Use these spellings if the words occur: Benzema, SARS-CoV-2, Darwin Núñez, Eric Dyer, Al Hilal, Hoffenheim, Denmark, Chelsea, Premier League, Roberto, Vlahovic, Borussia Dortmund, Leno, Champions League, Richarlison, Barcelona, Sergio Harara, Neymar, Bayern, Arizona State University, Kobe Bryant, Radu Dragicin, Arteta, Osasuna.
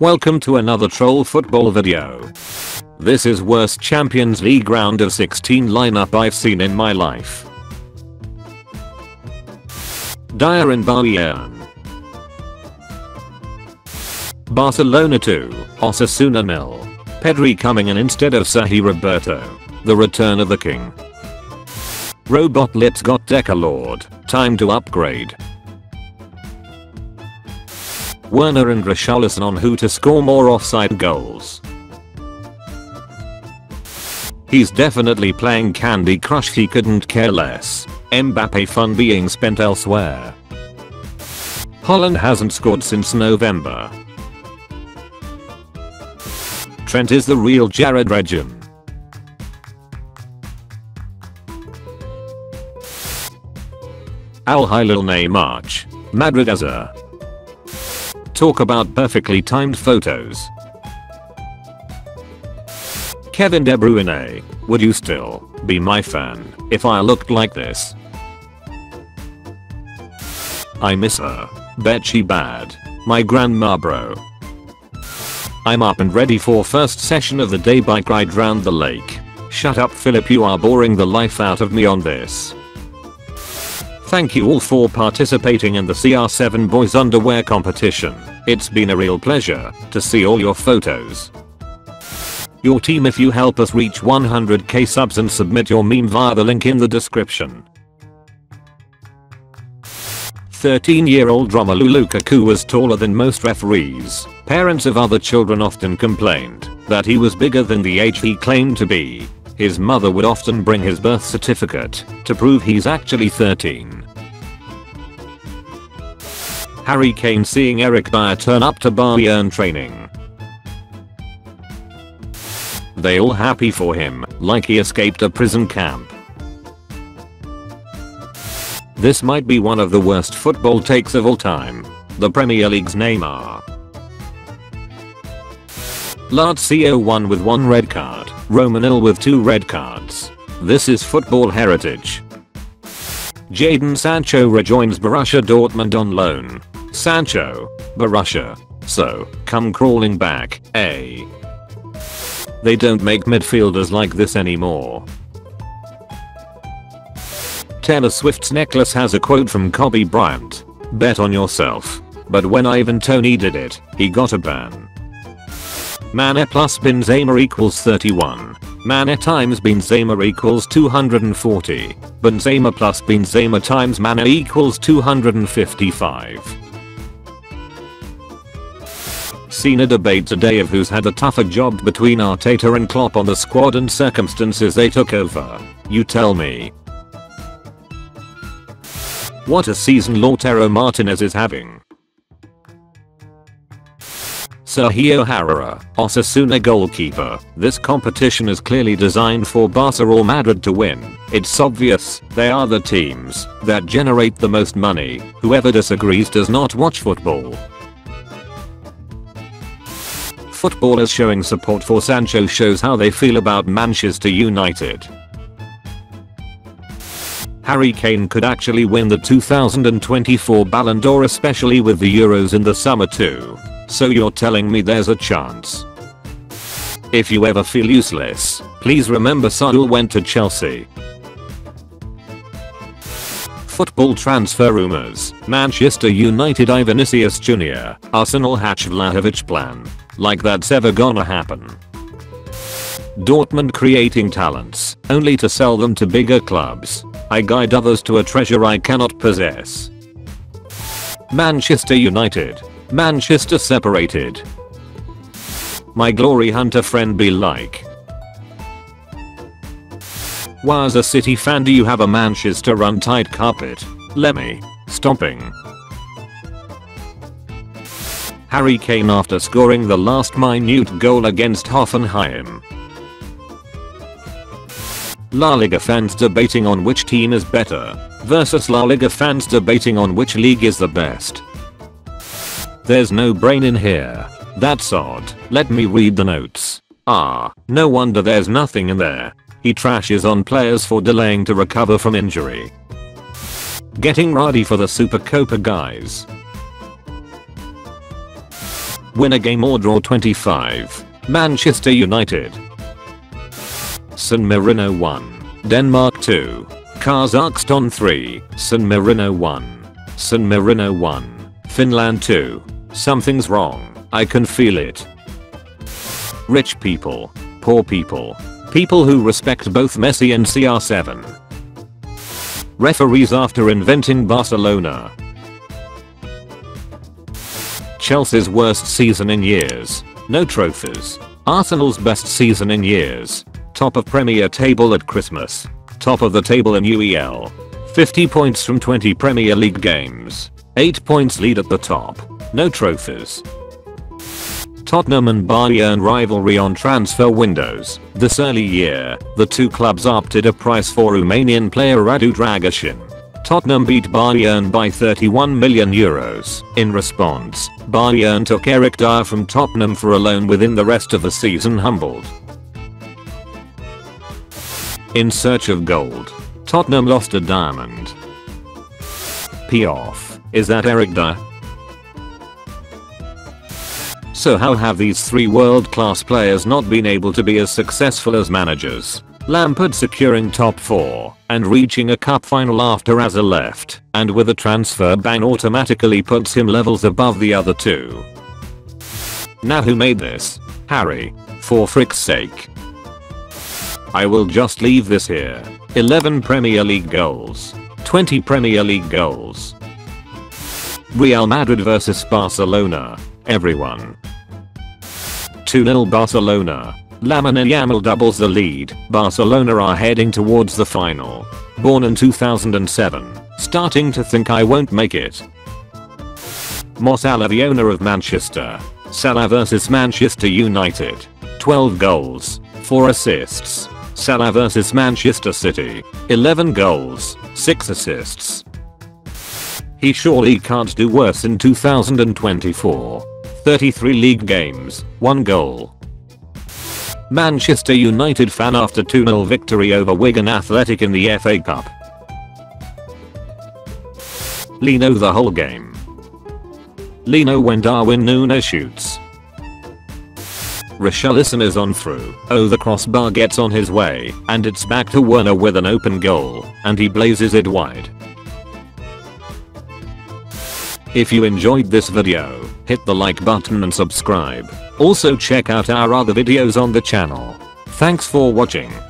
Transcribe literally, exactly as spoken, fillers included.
Welcome to another troll football video. This is worst Champions League round of sixteen lineup I've seen in my life. Dyer in Bayern. Barcelona two, Osasuna nil. Pedri coming in instead of Sahi Roberto. The return of the king. Robot Lips got Decalord. Time to upgrade. Werner and Richarlison on who to score more offside goals. He's definitely playing Candy Crush, he couldn't care less. Mbappe fun being spent elsewhere. Holland hasn't scored since November. Trent is the real Jared Regem. Al Hilal Neymar. Madrid Azar. Talk about perfectly timed photos. Kevin De Bruyne, would you still be my fan if I looked like this? I miss her. Bet she bad. My grandma bro. I'm up and ready for first session of the day, bike ride round the lake. Shut up Philip, you are boring the life out of me on this. Thank you all for participating in the C R seven boys underwear competition. It's been a real pleasure to see all your photos. Your team if you help us reach one hundred K subs and submit your meme via the link in the description. thirteen year old Romelu Lukaku was taller than most referees. Parents of other children often complained that he was bigger than the age he claimed to be. His mother would often bring his birth certificate to prove he's actually thirteen. Harry Kane seeing Eric Dyer turn up to Bayern training. They all happy for him, like he escaped a prison camp. This might be one of the worst football takes of all time. The Premier League's Neymar. Lazio won with one red card, Roma nil with two red cards. This is football heritage. Jadon Sancho rejoins Borussia Dortmund on loan. Sancho, Borussia, so come crawling back, eh? They don't make midfielders like this anymore. Taylor Swift's necklace has a quote from Kobe Bryant. Bet on yourself. But when Ivan Tony did it, he got a ban. Mane plus Benzema equals thirty-one. Mane times Benzema equals two hundred forty. Benzema plus Benzema times Mane equals two hundred fifty-five. Seen a debate today of who's had a tougher job between Arteta and Klopp on the squad and circumstances they took over. You tell me. What a season Lautaro Martinez is having. Sergio Harara, Osasuna goalkeeper. This competition is clearly designed for Barca or Madrid to win. It's obvious, they are the teams that generate the most money. Whoever disagrees does not watch football. Footballers showing support for Sancho shows how they feel about Manchester United. Harry Kane could actually win the two thousand twenty-four Ballon d'Or, especially with the Euros in the summer too. So you're telling me there's a chance? If you ever feel useless, please remember Salah went to Chelsea. Football transfer rumors. Manchester United Ivan Tony Junior Arsenal hatch Vlahovic plan. Like that's ever gonna happen. Dortmund creating talents, only to sell them to bigger clubs. I guide others to a treasure I cannot possess. Manchester United. Manchester separated. My glory hunter friend be like. Why as a City fan do you have a Manchester run tight carpet? Lemmy. Stomping. Harry Kane after scoring the last minute goal against Hoffenheim. La Liga fans debating on which team is better versus La Liga fans debating on which league is the best. There's no brain in here. That's odd. Let me read the notes. Ah, no wonder there's nothing in there. He trashes on players for delaying to recover from injury. Getting ready for the Supercopa guys. win a game or draw twenty-five. Manchester United. San Marino one. Denmark two. Kazakhstan three. San Marino one. San Marino one. Finland two. Something's wrong. I can feel it. Rich people. Poor people. People who respect both Messi and C R seven. Referees after inventing Barcelona. Chelsea's worst season in years. No trophies. Arsenal's best season in years. Top of Premier table at Christmas. Top of the table in U E L. fifty points from twenty Premier League games. eight points lead at the top. No trophies. Tottenham and Bayern rivalry on transfer windows. This early year, the two clubs opted a price for Romanian player Radu Dragicin. Tottenham beat Bayern by thirty-one million euros. In response, Bayern took Eric Dyer from Tottenham for a loan within the rest of the season. Humbled. In search of gold. Tottenham lost a diamond. P O F. Is that Eric Dyer? So how have these three world-class players not been able to be as successful as managers? Lampard securing top four and reaching a cup final after Ozil left, and with a transfer ban automatically puts him levels above the other two. Now who made this? Harry. For frick's sake. I will just leave this here. eleven Premier League goals. twenty Premier League goals. Real Madrid versus Barcelona. Everyone. two nil Barcelona. Lamine Yamal doubles the lead. Barcelona are heading towards the final. Born in two thousand seven. Starting to think I won't make it. Mo Salah, the owner of Manchester. Salah versus Manchester United. twelve goals. four assists. Salah versus Manchester City. eleven goals. six assists. He surely can't do worse in two thousand twenty-four. thirty-three league games, one goal. Manchester United fan after two nil victory over Wigan Athletic in the F A Cup. Leno the whole game. Leno when Darwin Núñez shoots. Richarlison is on through, oh the crossbar gets on his way, and it's back to Werner with an open goal, and he blazes it wide. If you enjoyed this video, hit the like button and subscribe. Also check out our other videos on the channel. Thanks for watching.